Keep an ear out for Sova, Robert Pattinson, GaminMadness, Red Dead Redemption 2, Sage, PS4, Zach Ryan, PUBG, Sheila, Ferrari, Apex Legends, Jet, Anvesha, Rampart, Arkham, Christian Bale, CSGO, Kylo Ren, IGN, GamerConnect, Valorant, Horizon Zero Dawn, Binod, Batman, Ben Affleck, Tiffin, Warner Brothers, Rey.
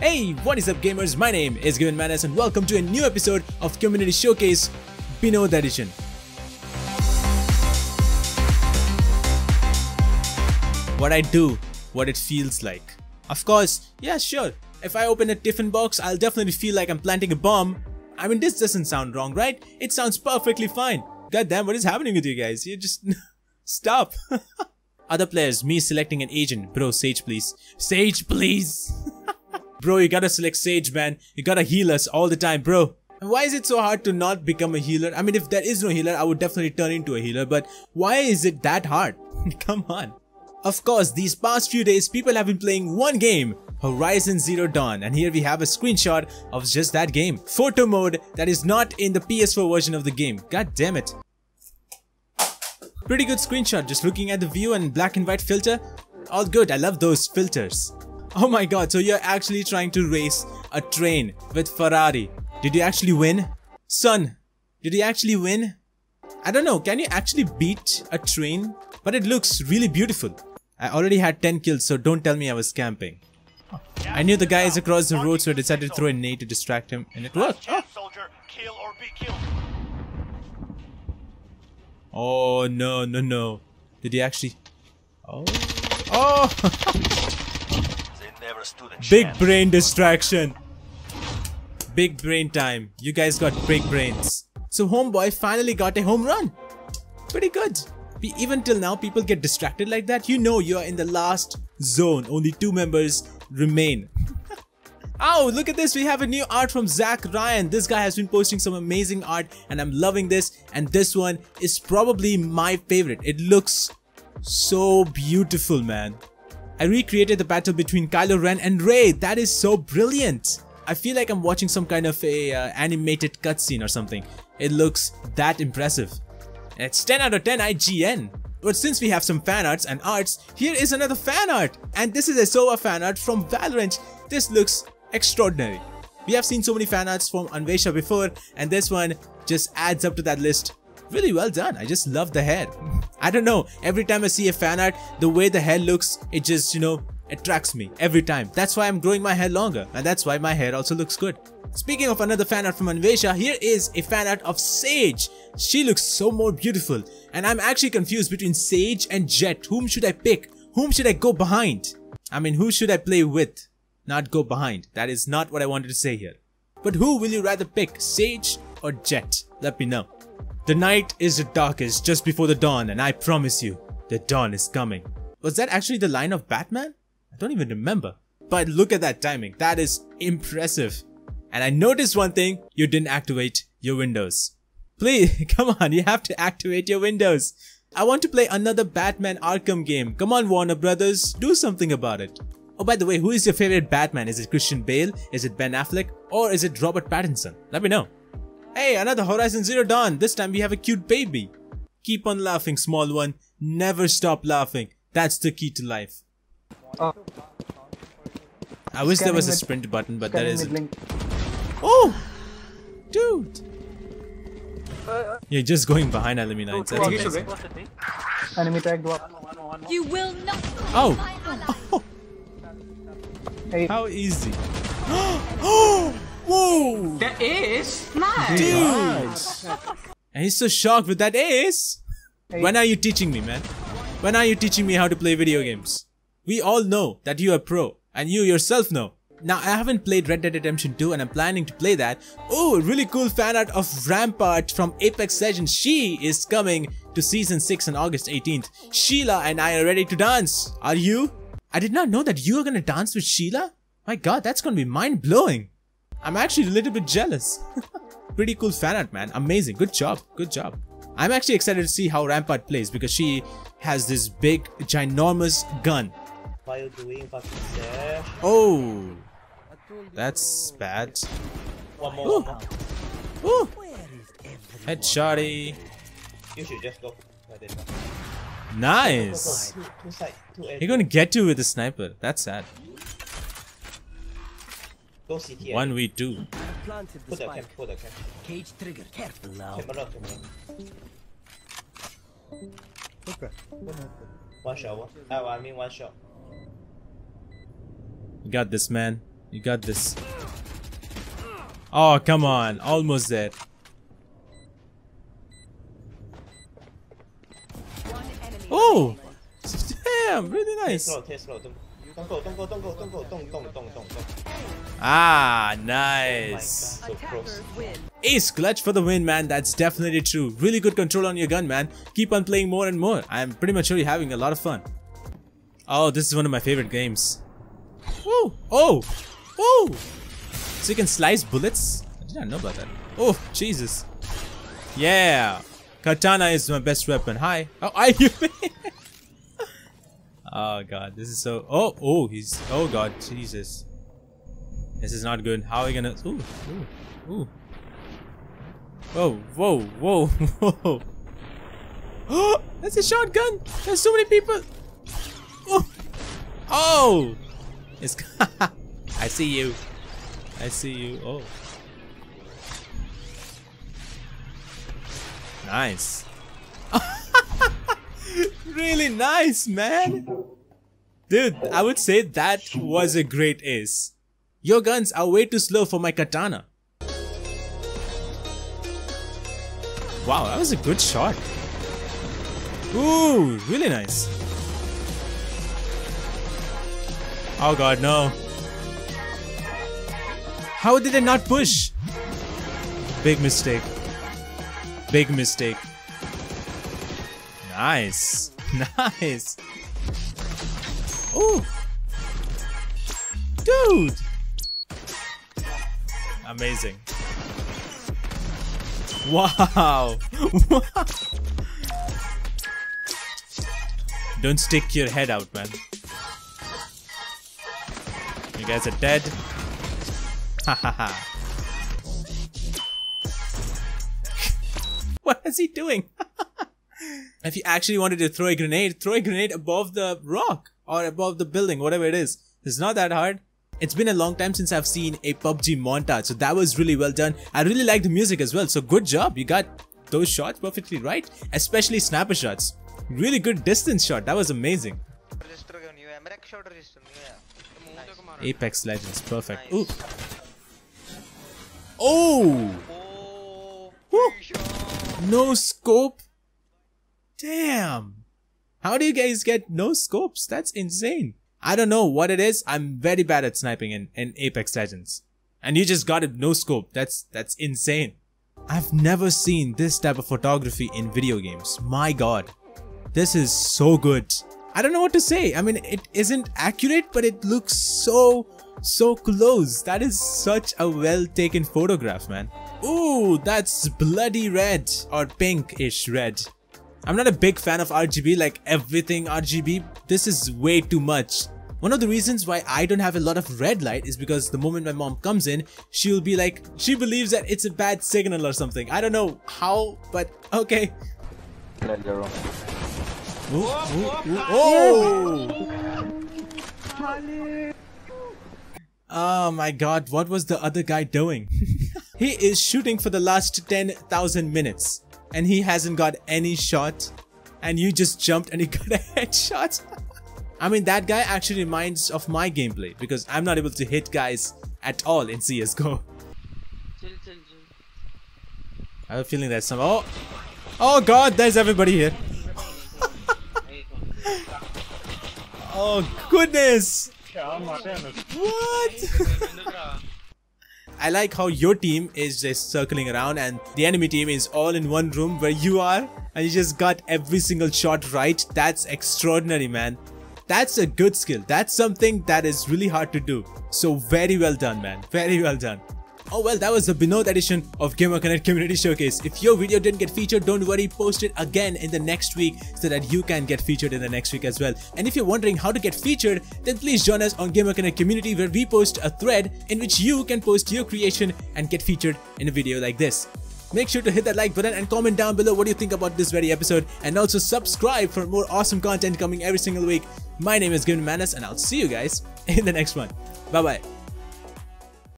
Hey, what is up gamers, my name is GaminMadness and welcome to a new episode of Community Showcase Binod Edition. What I do, what it feels like. Of course, yeah sure, if I open a Tiffin box, I'll definitely feel like I'm planting a bomb. I mean, this doesn't sound wrong, right? It sounds perfectly fine. Goddamn, what is happening with you guys? You just... stop. Other players, me selecting an agent. Bro, Sage please. Sage please! Bro, you gotta select Sage, man. You gotta heal us all the time, bro. Why is it so hard to not become a healer? I mean, if there is no healer, I would definitely turn into a healer, but why is it that hard? Come on. Of course, these past few days, people have been playing one game, Horizon Zero Dawn, and here we have a screenshot of just that game. Photo mode that is not in the PS4 version of the game. God damn it. Pretty good screenshot, just looking at the view and black and white filter. All good, I love those filters. Oh my god, so you're actually trying to race a train with Ferrari. Did you actually win? Son, did you actually win? I don't know, can you actually beat a train? But it looks really beautiful. I already had 10 kills, so don't tell me I was camping. Oh. I knew the guy is across the road, so I decided to throw a nade to distract him, and it worked. Oh, oh no, no, no. Did he actually... Oh! Oh! Big brain distraction. Big brain time. You guys got big brains. So homeboy finally got a home run. Pretty good. Even till now people get distracted like that. You know you're in the last zone. Only two members remain. Oh, look at this. We have a new art from Zach Ryan. This guy has been posting some amazing art and I'm loving this. And this one is probably my favorite. It looks so beautiful, man. I recreated the battle between Kylo Ren and Rey. That is so brilliant. I feel like I'm watching some kind of a animated cutscene or something. It looks that impressive. It's 10 out of 10 IGN. But since we have some fan arts and arts, here is another fan art. And this is a Sova fan art from Valorant. This looks extraordinary. We have seen so many fan arts from Anvesha before and this one just adds up to that list. Really well done. I just love the hair. I don't know, every time I see a fan art, the way the hair looks, it just, you know, attracts me every time. That's why I'm growing my hair longer and that's why my hair also looks good. Speaking of another fan art from Anvesha, here is a fan art of Sage. She looks so more beautiful and I'm actually confused between Sage and Jet. Whom should I pick? Whom should I go behind? I mean, who should I play with? Not go behind. That is not what I wanted to say here. But who will you rather pick, Sage or Jet? Let me know. The night is the darkest just before the dawn and I promise you, the dawn is coming. Was that actually the line of Batman? I don't even remember. But look at that timing, that is impressive. And I noticed one thing, you didn't activate your windows. Please, come on, you have to activate your windows. I want to play another Batman Arkham game. Come on Warner Brothers, do something about it. Oh, by the way, who is your favorite Batman? Is it Christian Bale? Is it Ben Affleck? Or is it Robert Pattinson? Let me know. Hey, another Horizon Zero Dawn. This time we have a cute baby. Keep on laughing, small one. Never stop laughing. That's the key to life. Oh. I wish there was a sprint button, but there isn't. Oh! Dude! You're just going behind Alumina. It's amazing. Enemy tagged up. You will not. Oh! Oh. Hey. How easy. Oh! Whoa! The ace? Nice! Dude! And he's so shocked with that ace! Hey. When are you teaching me, man? When are you teaching me how to play video games? We all know that you are pro, and you yourself know. Now, I haven't played Red Dead Redemption 2 and I'm planning to play that. Oh, really cool fan art of Rampart from Apex Legends. She is coming to Season 6 on August 18th. Sheila and I are ready to dance. Are you? I did not know that you are gonna dance with Sheila. My god, that's gonna be mind-blowing. I'm actually a little bit jealous. Pretty cool fan art, man. Amazing. Good job. Good job. I'm actually excited to see how Rampart plays because she has this big, ginormous gun. Why are you doing fucking there? Oh, that's bad. One more. Ooh. Ooh. Headshotty. You should just go. Nice. You're gonna get you with a sniper. That's sad. 1v2. Put the camp, put the camp. Cage trigger, careful now. Okay. One shot, I mean one shot. You got this, man. You got this. Oh, come on. Almost there. Oh! Damn, really nice. Ah, nice. Ace clutch for the win, man. That's definitely true. Really good control on your gun, man. Keep on playing more and more. I'm pretty much sure you're having a lot of fun. Oh, this is one of my favorite games. Oh, oh, oh. So you can slice bullets? I didn't know about that. Oh, Jesus. Yeah. Katana is my best weapon. Hi. Oh, are you? Oh god, this is so. Oh, oh, he's. Oh god, Jesus. This is not good. How are we gonna. Ooh, ooh, ooh. Whoa, whoa, whoa, whoa. Oh, that's a shotgun! There's so many people! Oh! Oh! It's. I see you. I see you. Oh. Nice. Really nice, man. Dude, I would say that was a great ace. Your guns are way too slow for my katana. Wow, that was a good shot. Ooh, really nice. Oh god, no. How did they not push? Big mistake. Big mistake. Nice. Nice. Oh, dude. Amazing. Wow. Don't stick your head out, man. You guys are dead. Hahaha. What is he doing? If you actually wanted to throw a grenade above the rock or above the building, whatever it is. It's not that hard. It's been a long time since I've seen a PUBG montage, so that was really well done. I really like the music as well, so good job. You got those shots perfectly right, especially sniper shots. Really good distance shot. That was amazing. Apex Legends, perfect. Ooh. Oh! Ooh. No scope. Damn, how do you guys get no scopes? That's insane. I don't know what it is. I'm very bad at sniping in Apex Legends. And you just got a no scope. That's insane. I've never seen this type of photography in video games. My god, this is so good. I don't know what to say. I mean, it isn't accurate, but it looks so close. That is such a well taken photograph, man. Ooh, that's bloody red or pink-ish red. I'm not a big fan of RGB, like everything RGB. This is way too much. One of the reasons why I don't have a lot of red light is because the moment my mom comes in, she'll be like, she believes that it's a bad signal or something. I don't know how, but okay. Ooh, ooh, ooh. Oh! Oh my god, what was the other guy doing? He is shooting for the last 10,000 minutes. And he hasn't got any shot, and you just jumped and he got a headshot. I mean, that guy actually reminds of my gameplay because I'm not able to hit guys at all in CSGO. I have a feeling there's some. Oh, oh god, there's everybody here. Oh goodness. What? I like how your team is just circling around and the enemy team is all in one room where you are, and you just got every single shot right. That's extraordinary, man. That's a good skill. That's something that is really hard to do. So very well done, man. Very well done. Oh well, that was the Binod edition of GamerConnect Community Showcase. If your video didn't get featured, don't worry, post it again in the next week so that you can get featured in the next week as well. And if you're wondering how to get featured, then please join us on GamerConnect Community where we post a thread in which you can post your creation and get featured in a video like this. Make sure to hit that like button and comment down below what you think about this very episode, and also subscribe for more awesome content coming every single week. My name is GaminMadness and I'll see you guys in the next one. Bye bye.